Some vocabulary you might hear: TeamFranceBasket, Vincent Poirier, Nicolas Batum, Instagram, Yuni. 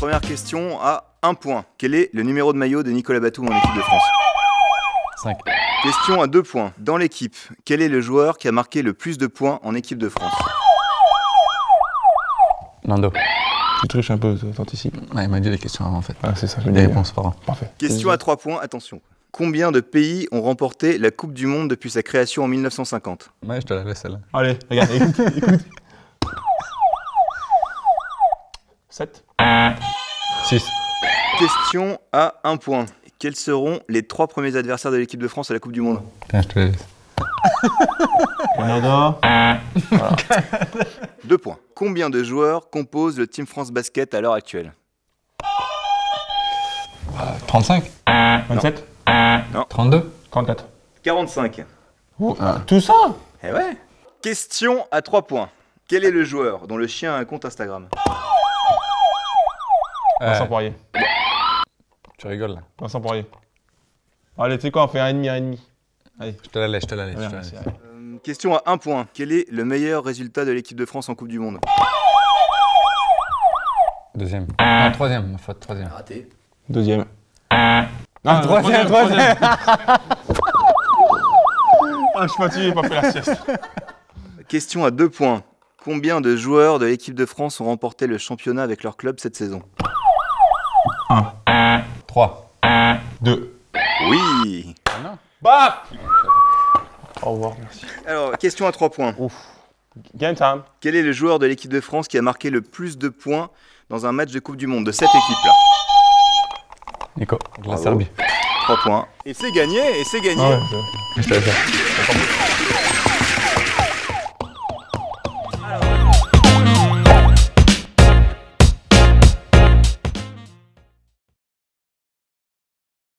Première question à 1 point. Quel est le numéro de maillot de Nicolas Batum en équipe de France? 5. Question à 2 points. Dans l'équipe, quel est le joueur qui a marqué le plus de points en équipe de France? Nando. Tu triches un peu, t'anticipes. Ouais, il m'a dit les questions avant en fait. Ah, c'est ça, j'ai des réponses par an. Parfait. Question à 3 points, attention. Combien de pays ont remporté la Coupe du Monde depuis sa création en 1950? Ouais, je te la laisse celle-là. Allez, regarde, écoute, écoute. 7. 6. Question à 1 point. Quels seront les 3 premiers adversaires de l'équipe de France à la Coupe du Monde? Putain, je te la laisse. Canada. 2 points. Combien de joueurs composent le Team France Basket à l'heure actuelle? 35. 27. Non. 32. 34. 45. Oh, tout ça? Eh ouais. Question à 3 points. Quel est le joueur dont le chien a un compte Instagram? Vincent Poirier. Tu rigoles là. Vincent Poirier. Allez, tu sais quoi, on fait 1,5, 1,5. Allez. Je te la laisse, je te la laisse. Ouais, question à 1 point. Quel est le meilleur résultat de l'équipe de France en Coupe du Monde? 2e. Non, 3e, faute 3e. Raté. 2e. Non, 3e, 3e. Ah, je suis fatigué, j'ai pas fait la sieste. Question à 2 points. Combien de joueurs de l'équipe de France ont remporté le championnat avec leur club cette saison? 1. 3. 2. Oui. Non. Bah. Au revoir, merci. Alors, question à 3 points. Ouf. Game time. Quel est le joueur de l'équipe de France qui a marqué le plus de points dans un match de Coupe du Monde de cette équipe-là? Nico, de la Serbie. 3 points. Et c'est gagné, et c'est gagné. Ah ouais,